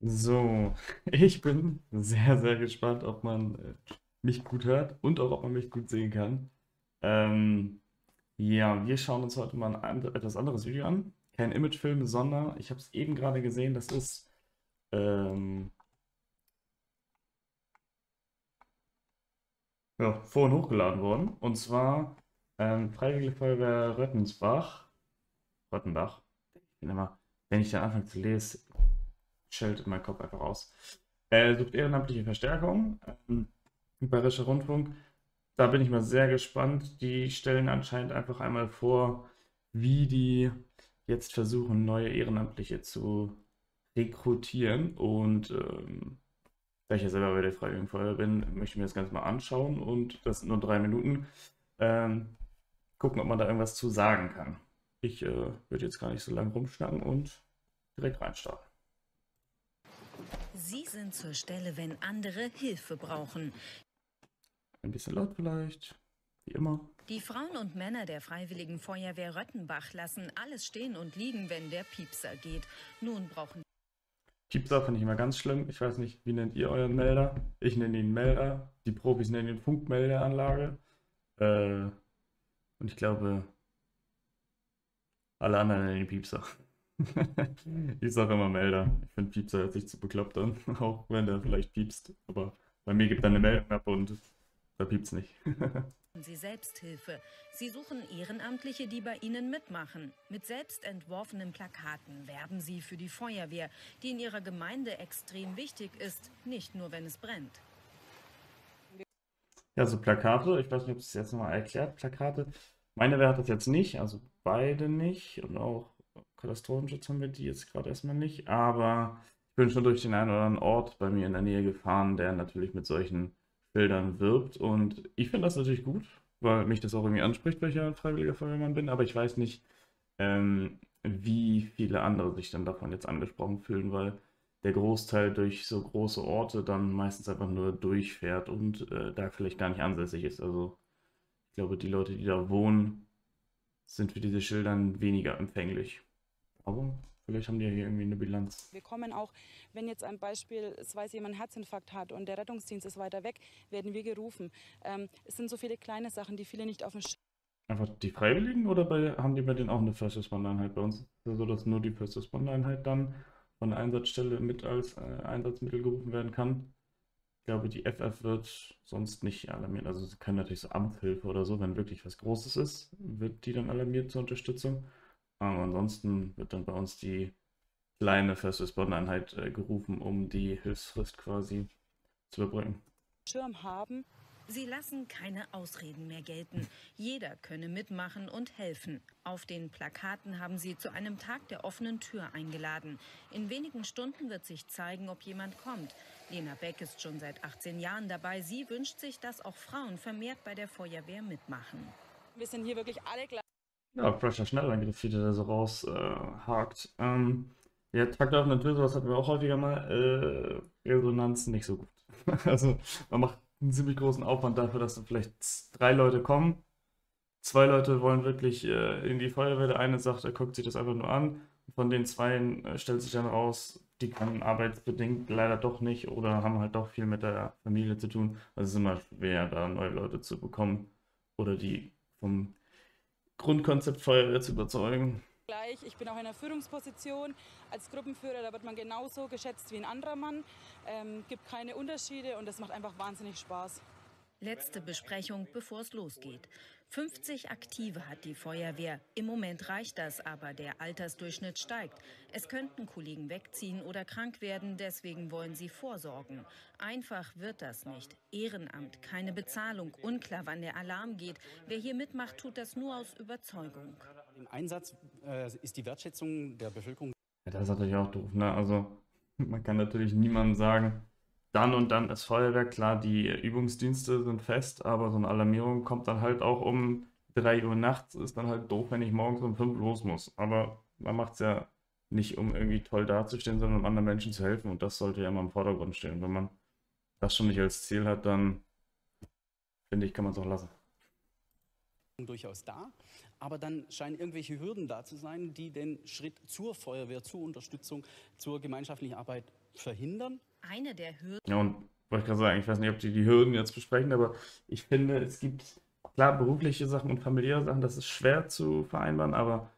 So, ich bin sehr, sehr gespannt, ob man mich gut hört und auch, ob man mich gut sehen kann. Ja, wir schauen uns heute mal ein etwas anderes Video an. Kein Imagefilm, sondern, ich habe es eben gerade gesehen, das ist ja, vorhin hochgeladen worden. Und zwar Freiwillige Feuerwehr Röttenbach. Röttenbach. Wenn ich dann anfange zu lesen, schaltet mein Kopf einfach aus. Sucht ehrenamtliche Verstärkung. Bayerischer Rundfunk. Da bin ich mal sehr gespannt. Die stellen anscheinend einfach einmal vor, wie die jetzt versuchen, neue Ehrenamtliche zu rekrutieren. Und da ich ja selber bei der Freiwilligen Feuerwehr bin, möchte ich mir das Ganze mal anschauen. Und das sind nur 3 Minuten. Gucken, ob man da irgendwas zu sagen kann. Ich würde jetzt gar nicht so lange rumschnacken und direkt reinstarten. Sie sind zur Stelle, wenn andere Hilfe brauchen. Ein bisschen laut vielleicht, wie immer. Die Frauen und Männer der Freiwilligen Feuerwehr Röttenbach lassen alles stehen und liegen, wenn der Piepser geht. Nun brauchen... Piepser finde ich immer ganz schlimm. Ich weiß nicht, wie nennt ihr euren Melder? Ich nenne ihn Melder. Die Profis nennen ihn Funkmeldeanlage. Und ich glaube, alle anderen nennen ihn Piepser. Ich sage immer Melder. Ich finde, Piepser hört sich zu bekloppt an, auch wenn der vielleicht piepst. Aber bei mir gibt er eine Meldung ab und da piept's nicht. Sie Selbsthilfe. Sie suchen Ehrenamtliche, die bei Ihnen mitmachen. Mit selbstentworfenen Plakaten werben Sie für die Feuerwehr, die in Ihrer Gemeinde extrem wichtig ist, nicht nur wenn es brennt. Ja, so Plakate, ich weiß nicht, ob es jetzt nochmal erklärt, Plakate. Meine Wehr hat das jetzt nicht, also beide nicht und auch Katastrophenschutz haben wir die jetzt gerade erstmal nicht, aber ich bin schon durch den einen oder anderen Ort bei mir in der Nähe gefahren, der natürlich mit solchen Bildern wirbt und ich finde das natürlich gut, weil mich das auch irgendwie anspricht, weil ich ja ein freiwilliger Feuerwehrmann bin, aber ich weiß nicht, wie viele andere sich dann davon jetzt angesprochen fühlen, weil der Großteil durch so große Orte dann meistens einfach nur durchfährt und da vielleicht gar nicht ansässig ist. Also ich glaube, die Leute, die da wohnen, sind für diese Schildern weniger empfänglich. Aber vielleicht haben die ja hier irgendwie eine Bilanz. Wir kommen auch, wenn jetzt ein Beispiel, es weiß jemand, einen Herzinfarkt hat und der Rettungsdienst ist weiter weg, werden wir gerufen. Es sind so viele kleine Sachen, die viele nicht auf dem Schirm. Einfach die Freiwilligen oder haben die bei denen auch eine First Responder Einheit? Bei uns ist es ja so, dass nur die First Responder Einheit dann von der Einsatzstelle mit als Einsatzmittel gerufen werden kann. Ich glaube, die FF wird sonst nicht alarmiert. Also sie können natürlich so Amthilfe oder so, wenn wirklich was Großes ist, wird die dann alarmiert zur Unterstützung. Aber ansonsten wird dann bei uns die kleine First Responder Einheit gerufen, um die Hilfsfrist quasi zu überbrücken. Schirm haben. Sie lassen keine Ausreden mehr gelten. Jeder könne mitmachen und helfen. Auf den Plakaten haben sie zu einem Tag der offenen Tür eingeladen. In wenigen Stunden wird sich zeigen, ob jemand kommt. Lena Beck ist schon seit 18 Jahren dabei. Sie wünscht sich, dass auch Frauen vermehrt bei der Feuerwehr mitmachen. Wir sind hier wirklich alle gleich. Ja, frischer Schnellangriff, wie der da so raushakt. Ja, Tag der offenen Tür, sowas hatten wir auch häufiger mal. Resonanz nicht so gut. Also, man macht einen ziemlich großen Aufwand dafür, dass dann vielleicht 3 Leute kommen. 2 Leute wollen wirklich in die Feuerwehr. Der eine sagt, er guckt sich das einfach nur an. Von den 2 stellt sich dann raus, die können arbeitsbedingt leider doch nicht oder haben halt doch viel mit der Familie zu tun. Also es ist immer schwer, da neue Leute zu bekommen oder die vom Grundkonzept Feuerwehr zu überzeugen. Ich bin auch in einer Führungsposition. Als Gruppenführer, da wird man genauso geschätzt wie ein anderer Mann. Gibt keine Unterschiede und das macht einfach wahnsinnig Spaß. Letzte Besprechung, bevor es losgeht. 50 Aktive hat die Feuerwehr. Im Moment reicht das, aber der Altersdurchschnitt steigt. Es könnten Kollegen wegziehen oder krank werden, deswegen wollen sie vorsorgen. Einfach wird das nicht. Ehrenamt, keine Bezahlung, unklar, wann der Alarm geht. Wer hier mitmacht, tut das nur aus Überzeugung. Im Einsatz ist die Wertschätzung der Bevölkerung... Ja, das ist natürlich auch doof, ne? Also man kann natürlich niemandem sagen, dann und dann ist Feuerwehr, klar, die Übungsdienste sind fest, aber so eine Alarmierung kommt dann halt auch um 3 Uhr nachts, ist dann halt doof, wenn ich morgens um 5 Uhr los muss. Aber man macht es ja nicht, um irgendwie toll dazustehen, sondern um anderen Menschen zu helfen und das sollte ja immer im Vordergrund stehen. Wenn man das schon nicht als Ziel hat, dann finde ich, kann man es auch lassen. Durchaus da. aber dann scheinen irgendwelche Hürden da zu sein, die den Schritt zur Feuerwehr, zur Unterstützung, zur gemeinschaftlichen Arbeit verhindern. Eine der Hürden... Ja, und wollte ich gerade sagen, ich weiß nicht, ob die Hürden jetzt besprechen, aber ich finde, es gibt klar berufliche Sachen und familiäre Sachen, das ist schwer zu vereinbaren, aber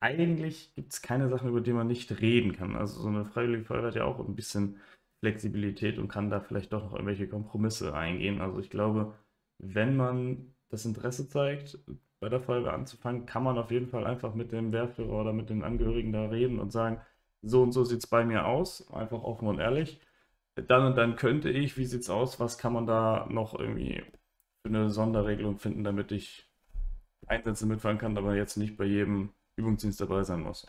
eigentlich gibt es keine Sachen, über die man nicht reden kann. Also so eine Freiwillige Feuerwehr hat ja auch ein bisschen Flexibilität und kann da vielleicht doch noch irgendwelche Kompromisse eingehen. Also ich glaube, wenn man das Interesse zeigt, bei der Feuerwehr anzufangen, kann man auf jeden Fall einfach mit dem Wehrführer oder mit den Angehörigen da reden und sagen, so und so sieht es bei mir aus, einfach offen und ehrlich. Dann und dann könnte ich, wie sieht es aus, was kann man da noch irgendwie für eine Sonderregelung finden, damit ich Einsätze mitfahren kann, aber jetzt nicht bei jedem Übungsdienst dabei sein muss.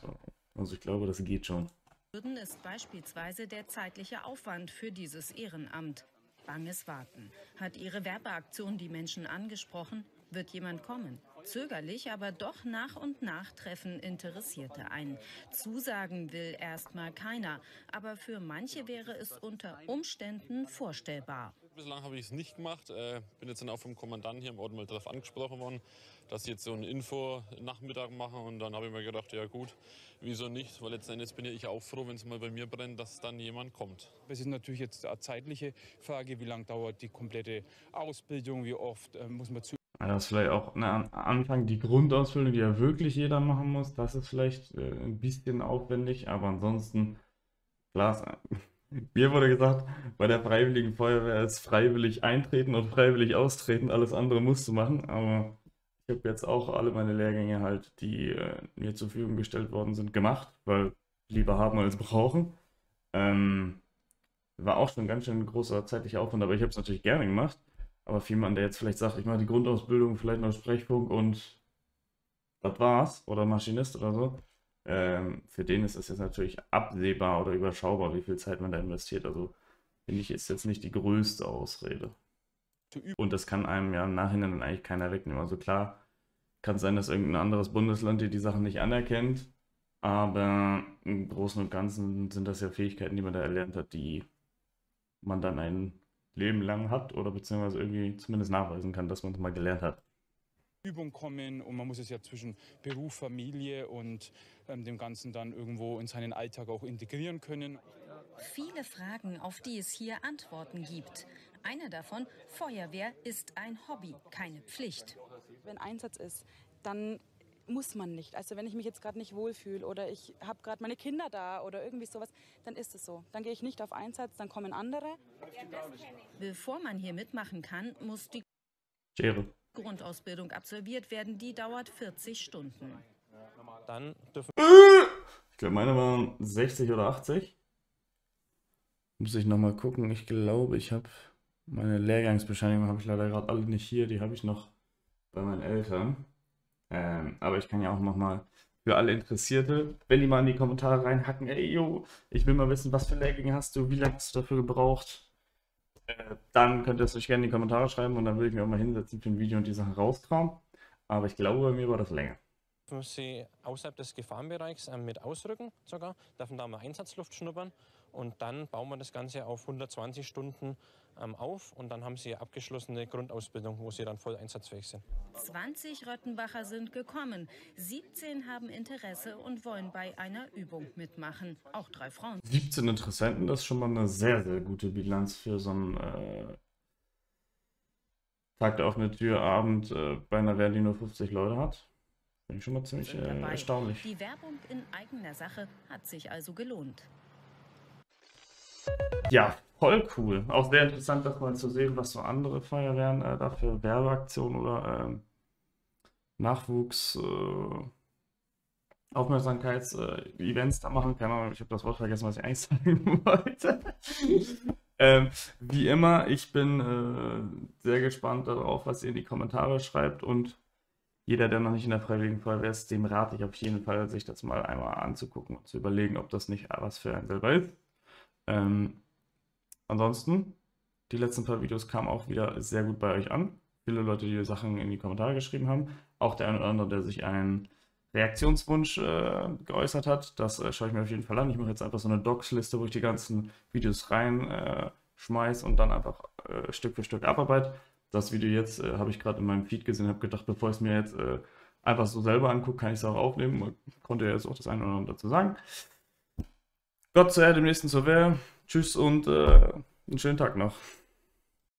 Also ich glaube, das geht schon. Hürden ist beispielsweise der zeitliche Aufwand für dieses Ehrenamt. Banges Warten. Hat Ihre Werbeaktion die Menschen angesprochen? Wird jemand kommen? Zögerlich, aber doch nach und nach treffen Interessierte ein. Zusagen will erstmal keiner, aber für manche wäre es unter Umständen vorstellbar. Bislang habe ich es nicht gemacht. Bin jetzt dann auch vom Kommandanten hier im Ort mal darauf angesprochen worden, dass sie jetzt so einen Info-Nachmittag machen. Und dann habe ich mir gedacht, ja gut, wieso nicht? Weil letzten Endes bin ja ich auch froh, wenn es mal bei mir brennt, dass dann jemand kommt. Es ist natürlich jetzt eine zeitliche Frage, wie lange dauert die komplette Ausbildung, wie oft muss man zu. Das ist vielleicht auch am Anfang die Grundausbildung, die ja wirklich jeder machen muss. Das ist vielleicht ein bisschen aufwendig, aber ansonsten, klar, mir wurde gesagt, bei der Freiwilligen Feuerwehr ist freiwillig eintreten und freiwillig austreten, alles andere musst du machen. Aber ich habe jetzt auch alle meine Lehrgänge halt, die mir zur Verfügung gestellt worden sind, gemacht, weil lieber haben als brauchen. War auch schon ganz schön ein großer zeitlicher Aufwand, aber ich habe es natürlich gerne gemacht. Aber jemand, der jetzt vielleicht sagt, ich mache die Grundausbildung, vielleicht noch Sprechfunk und das war's, oder Maschinist oder so, für den ist es jetzt natürlich absehbar oder überschaubar, wie viel Zeit man da investiert. Also finde ich, ist jetzt nicht die größte Ausrede. Und das kann einem ja im Nachhinein dann eigentlich keiner wegnehmen. Also klar, kann es sein, dass irgendein anderes Bundesland dir die Sachen nicht anerkennt, aber im Großen und Ganzen sind das ja Fähigkeiten, die man da erlernt hat, die man dann einen Leben lang hat oder beziehungsweise irgendwie zumindest nachweisen kann, dass man es mal gelernt hat. Übung kommen und man muss es ja zwischen Beruf, Familie und dem Ganzen dann irgendwo in seinen Alltag auch integrieren können. Viele Fragen, auf die es hier Antworten gibt. Eine davon, Feuerwehr ist ein Hobby, keine Pflicht. Wenn Einsatz ist, dann muss man nicht. Also wenn ich mich jetzt gerade nicht wohlfühle oder ich habe gerade meine Kinder da oder irgendwie sowas, dann ist es so. Dann gehe ich nicht auf Einsatz, dann kommen andere. Bevor man hier mitmachen kann, muss die Grundausbildung absolviert werden. Die dauert 40 Stunden. Dann dürfen ich glaube, meine waren 60 oder 80. Muss ich nochmal gucken. Ich glaube, ich habe meine Lehrgangsbescheinigung habe ich leider gerade alle nicht hier. Die habe ich noch bei meinen Eltern. Aber ich kann ja auch nochmal für alle Interessierte, wenn die mal in die Kommentare reinhacken, ey, yo, ich will mal wissen, was für Lehrgänge hast du, wie lange hast du dafür gebraucht, dann könnt ihr es euch gerne in die Kommentare schreiben und dann würde ich mir auch mal hinsetzen für ein Video und die Sachen rauskramen. Aber ich glaube, bei mir war das länger. Dürfen Sie außerhalb des Gefahrenbereichs mit ausrücken sogar, dürfen da mal Einsatzluft schnuppern und dann bauen wir das Ganze auf 120 Stunden auf und dann haben sie abgeschlossene Grundausbildung, wo sie dann voll einsatzfähig sind. 20 Röttenbacher sind gekommen, 17 haben Interesse und wollen bei einer Übung mitmachen, auch 3 Frauen. 17 Interessenten, das ist schon mal eine sehr, sehr gute Bilanz für so einen Tag der offenen Tür Abend bei einer Wehr, die nur 50 Leute hat. Bin ich schon mal ziemlich erstaunlich. Die Werbung in eigener Sache hat sich also gelohnt. Ja, voll cool. Auch sehr interessant, das mal zu sehen, was so andere Feuerwehren da für Werbeaktionen oder Nachwuchs, Aufmerksamkeits-Events da machen. Keine Ahnung, ich habe das Wort vergessen, was ich eigentlich sagen wollte. Wie immer, ich bin sehr gespannt darauf, was ihr in die Kommentare schreibt und jeder, der noch nicht in der Freiwilligen Feuerwehr ist, dem rate ich auf jeden Fall, sich das mal einmal anzugucken und zu überlegen, ob das nicht was für einen selber ist. Ansonsten, die letzten paar Videos kamen auch wieder sehr gut bei euch an. Viele Leute, die Sachen in die Kommentare geschrieben haben. Auch der eine oder andere, der sich einen Reaktionswunsch geäußert hat. Das schaue ich mir auf jeden Fall an. Ich mache jetzt einfach so eine Docs-Liste, wo ich die ganzen Videos reinschmeiße und dann einfach Stück für Stück abarbeite. Das Video jetzt habe ich gerade in meinem Feed gesehen, habe gedacht, bevor ich es mir jetzt einfach so selber anguckt, kann ich es auch aufnehmen. Man konnte ja jetzt auch das eine oder andere dazu sagen. Gott sei Dank, dem nächsten zur Wehr. Tschüss und einen schönen Tag noch.